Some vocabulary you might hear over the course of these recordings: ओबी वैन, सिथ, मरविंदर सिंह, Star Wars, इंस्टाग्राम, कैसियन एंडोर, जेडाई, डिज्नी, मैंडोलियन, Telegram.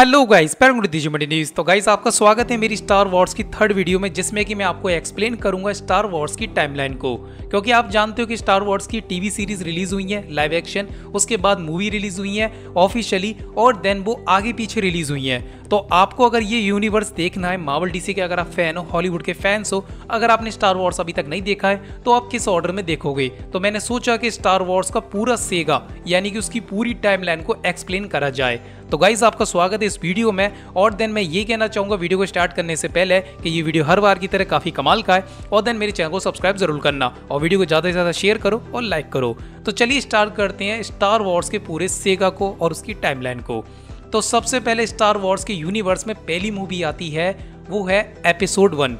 Hello guys, news. तो guys आपका स्वागत है मेरी स्टार वॉर्स की थर्ड वीडियो में, जिसमें कि मैं आपको एक्सप्लेन करूंगा स्टार वॉर्स की टाइमलाइन को, क्योंकि आप जानते हो कि स्टार वॉर्स की टीवी सीरीज रिलीज हुई है लाइव एक्शन, उसके बाद मूवी रिलीज हुई है ऑफिशियली, और देन वो आगे पीछे रिलीज हुई है। तो आपको अगर ये यूनिवर्स देखना है मार्वल डीसी के, अगर आप फैन हो, हॉलीवुड के फैंस हो, अगर आपने स्टार वॉर्स अभी तक नहीं देखा है तो आप किस ऑर्डर में देखोगे? तो मैंने सोचा कि स्टार वॉर्स का पूरा सेगा यानी कि उसकी पूरी टाइमलाइन को एक्सप्लेन करा जाए। तो गाइज आपका स्वागत है इस वीडियो में, और देन मैं ये कहना चाहूँगा वीडियो को स्टार्ट करने से पहले कि ये वीडियो हर बार की तरह काफ़ी कमाल का है, और देन मेरे चैनल को सब्सक्राइब जरूर करना और वीडियो को ज़्यादा से ज़्यादा शेयर करो और लाइक करो। तो चलिए स्टार्ट करते हैं स्टार वॉर्स के पूरे सेगा को और उसकी टाइमलाइन को। तो सबसे पहले स्टार वॉर्स के यूनिवर्स में पहली मूवी आती है, वो है एपिसोड 1,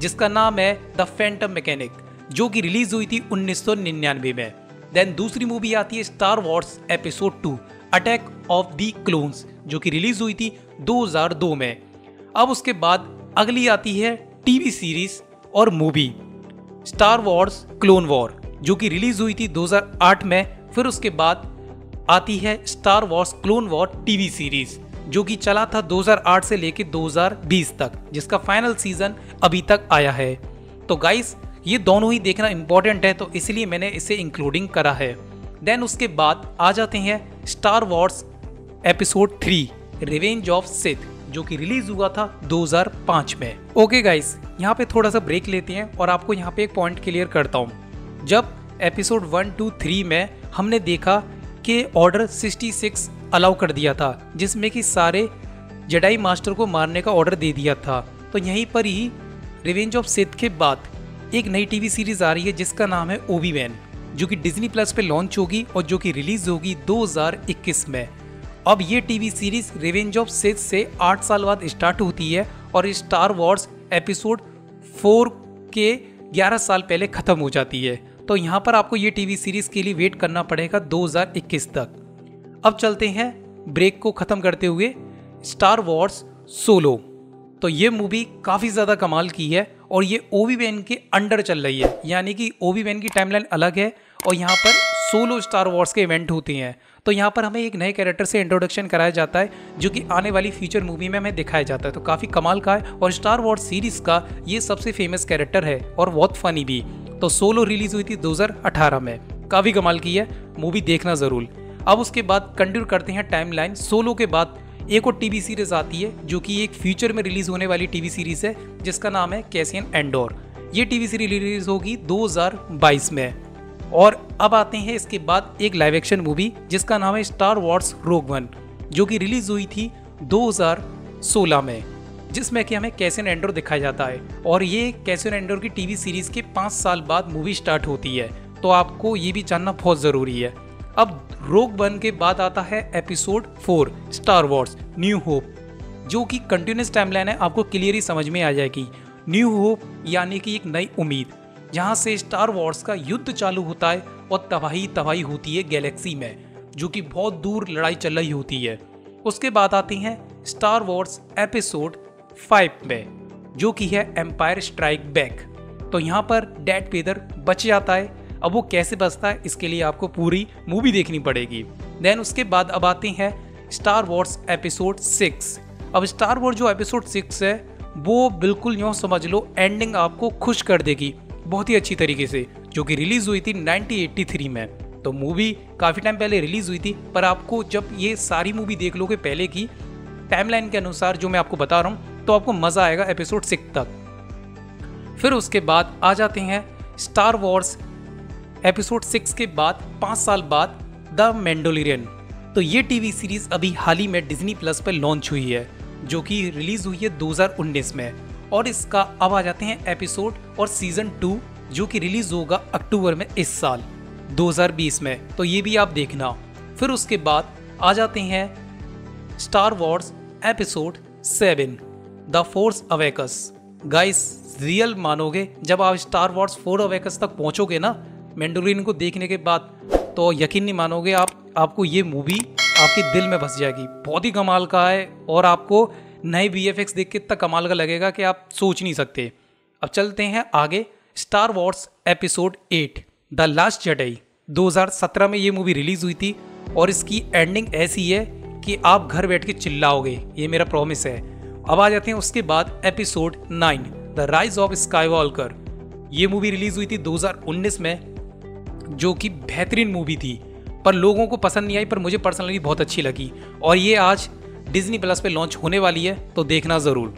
जिसका नाम है द फैंटम मैकेनिक, जो कि रिलीज़ हुई थी 1999 में। देन दूसरी मूवी आती है Star Wars episode 2 attack of the clones, जो कि रिलीज हुई थी 2002 में। अब उसके बाद अगली आती है टीवी सीरीज और movie Star Wars clone war, जो कि रिलीज हुई थी 2008 में। फिर उसके बाद आती है Star Wars clone war TV series, जो कि चला था 2008 से लेकर 2020 तक, जिसका फाइनल सीजन अभी तक आया है। तो गाइस ये दोनों ही देखना इम्पॉर्टेंट है, तो इसलिए मैंने इसे इंक्लूडिंग करा है। देन उसके बाद आ जाते हैं Star Wars episode 3 revenge of सिथ, जो कि रिलीज हुआ था 2005 में। ओके गाइस, यहाँ पे थोड़ा सा ब्रेक लेते हैं और आपको यहाँ पे एक पॉइंट क्लियर करता हूँ। जब एपिसोड 1, 2, 3 में हमने देखा कि ऑर्डर 66 अलाउ कर दिया था, जिसमें कि सारे जेडाई मास्टर को मारने का ऑर्डर दे दिया था, तो यहीं पर ही रिवेंज ऑफ सिथ के बाद एक नई टीवी सीरीज आ रही है जिसका नाम है ओबी वैन, जो कि डिज्नी प्लस पे लॉन्च होगी और जो कि रिलीज होगी 2021 में। अब ये TV series revenge of सिथ से 8 साल बाद स्टार्ट होती है और स्टार वॉर्स एपिसोड 4 के 11 साल पहले ख़त्म हो जाती है। तो यहाँ पर आपको ये टीवी सीरीज़ के लिए वेट करना पड़ेगा 2021 तक। अब चलते हैं ब्रेक को ख़त्म करते हुए स्टार वॉर्स सोलो। तो ये मूवी काफ़ी ज़्यादा कमाल की है और ये ओबी वैन के अंडर चल रही है, यानी कि ओबी वैन की टाइमलाइन अलग है और यहाँ पर सोलो स्टार वॉर्स के इवेंट होते हैं। तो यहाँ पर हमें एक नए कैरेक्टर से इंट्रोडक्शन कराया जाता है, जो कि आने वाली फ्यूचर मूवी में हमें दिखाया जाता है। तो काफ़ी कमाल का है और स्टार वॉर्स सीरीज़ का ये सबसे फेमस कैरेक्टर है और बहुत फ़नी भी। तो सोलो रिलीज़ हुई थी 2018 में, काफ़ी कमाल की है मूवी, देखना ज़रूर। अब उसके बाद कंटिन्यू करते हैं टाइमलाइन। सोलो के बाद एक और टीवी सीरीज आती है, जो कि एक फ्यूचर में रिलीज होने वाली टीवी सीरीज है जिसका नाम है कैसियन एंडोर। ये टीवी सीरीज रिलीज होगी 2022 में। और अब आते हैं इसके बाद एक लाइव एक्शन मूवी जिसका नाम है स्टार वॉर्स रोग वन, जो कि रिलीज हुई थी 2016 में, जिसमें कि हमें कैसियन एंडोर दिखाया जाता है। और ये कैसियन एंडोर की टीवी सीरीज के 5 साल बाद मूवी स्टार्ट होती है, तो आपको ये भी जानना बहुत ज़रूरी है। अब रोग वन के बाद आता है episode 4 Star Wars new hope, जो कि कंटिन्यूस टाइमलाइन है, आपको क्लियरली समझ में आ जाएगी। न्यू होप यानी कि एक नई उम्मीद, जहां से स्टार वॉर्स का युद्ध चालू होता है और तबाही होती है गैलेक्सी में, जो कि बहुत दूर लड़ाई चल रही होती है। उसके बाद आते हैं स्टार वॉर्स एपिसोड 5 में, जो कि है एम्पायर स्ट्राइक बैक। तो यहाँ पर डैथ पेदर बच जाता है। अब वो कैसे बचता है, इसके लिए आपको पूरी मूवी देखनी पड़ेगी। देन उसके बाद अब आते हैं स्टार वॉर्स एपिसोड 6। अब स्टार वॉर्स जो एपिसोड 6 है वो बिल्कुल यूँ समझ लो एंडिंग आपको खुश कर देगी बहुत ही अच्छी तरीके से, जो कि रिलीज़ हुई थी 1983 में। तो मूवी काफ़ी टाइम पहले रिलीज़ हुई थी, पर आपको जब ये सारी मूवी देख लोगे पहले की टाइमलाइन के अनुसार जो मैं आपको बता रहा हूँ, तो आपको मज़ा आएगा एपिसोड 6 तक। फिर उसके बाद आ जाते हैं स्टार वॉर्स एपिसोड 6 के बाद 5 साल बाद द मैंडोलियन। तो ये टीवी सीरीज़ अभी हाल ही में डिज्नी प्लस पर लॉन्च हुई है, जो कि रिलीज़ हुई है 2019 में। और इसका अब आ जाते हैं एपिसोड और सीज़न 2, जो कि रिलीज़ होगा अक्टूबर में इस साल 2020 में। तो ये भी आप देखना। फिर उसके बाद आ जाते हैं Star Wars episode 7 the force abacus. Guys real मानोगे जब आप स्टार वॉर्स 4 अवेकस तक पहुँचोगे ना मैंडोलियन को देखने के बाद, तो यकीन नहीं मानोगे आप, आपको ये मूवी आपके दिल में बस जाएगी। बहुत ही कमाल का है और आपको नए VFX देख के इतना कमाल का लगेगा कि आप सोच नहीं सकते। अब चलते हैं आगे Star Wars episode 8 the last जेडाई। 2017 में ये मूवी रिलीज़ हुई थी और इसकी एंडिंग ऐसी है कि आप घर बैठ के चिल्लाओगे, ये मेरा प्रॉमिस है। अब आ जाते हैं उसके बाद episode 9 the rise of Skywalker. ये मूवी रिलीज हुई थी 2019 में, जो कि बेहतरीन मूवी थी, पर लोगों को पसंद नहीं आई, पर मुझे पर्सनली बहुत अच्छी लगी। और ये आज डिज्नी प्लस पे लॉन्च होने वाली है, तो देखना ज़रूर।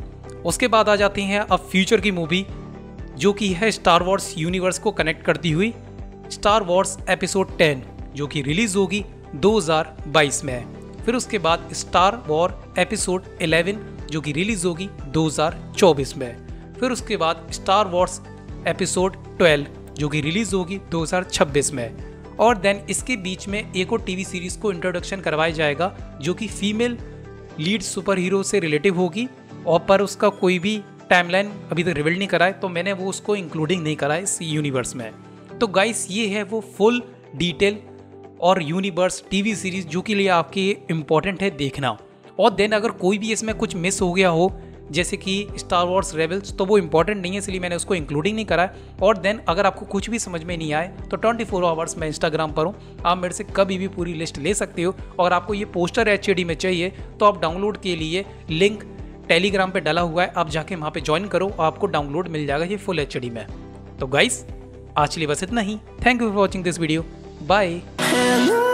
उसके बाद आ जाती हैं अब फ्यूचर की मूवी, जो कि है स्टार वॉर्स यूनिवर्स को कनेक्ट करती हुई, स्टार वॉर्स एपिसोड 10, जो कि रिलीज़ होगी 2022 में। फिर उसके बाद स्टार वॉर एपिसोड 11, जो कि रिलीज़ होगी 2024 में। फिर उसके बाद स्टार वॉर्स एपिसोड 12, जो कि रिलीज़ होगी 2026 में। और देन इसके बीच में एक और टीवी सीरीज़ को इंट्रोडक्शन करवाया जाएगा, जो कि फीमेल लीड सुपर हीरो से रिलेटिव होगी, और पर उसका कोई भी टाइमलाइन अभी तक रिवील नहीं करा है, तो मैंने वो उसको इंक्लूडिंग नहीं करा है इस यूनिवर्स में। तो गाइस, ये है वो फुल डिटेल और यूनिवर्स टीवी सीरीज़, जो के लिए आपके इम्पॉर्टेंट है देखना। और देन अगर कोई भी इसमें कुछ मिस हो गया हो, जैसे कि स्टार वॉर्स रेबल्स, तो वो इम्पॉर्टेंट नहीं है, इसलिए मैंने उसको इंक्लूडिंग नहीं करा है। और देन अगर आपको कुछ भी समझ में नहीं आए तो 24 आवर्स मैं इंस्टाग्राम पर हूँ, आप मेरे से कभी भी पूरी लिस्ट ले सकते हो। और आपको ये पोस्टर HD में चाहिए तो आप डाउनलोड के लिए लिंक टेलीग्राम पर डाला हुआ है, आप जाके वहाँ पर ज्वाइन करो, आपको डाउनलोड मिल जाएगा ये फुल HD में। तो गाइस, आज के लिए बस इतना ही। Thank you for watching this video, bye.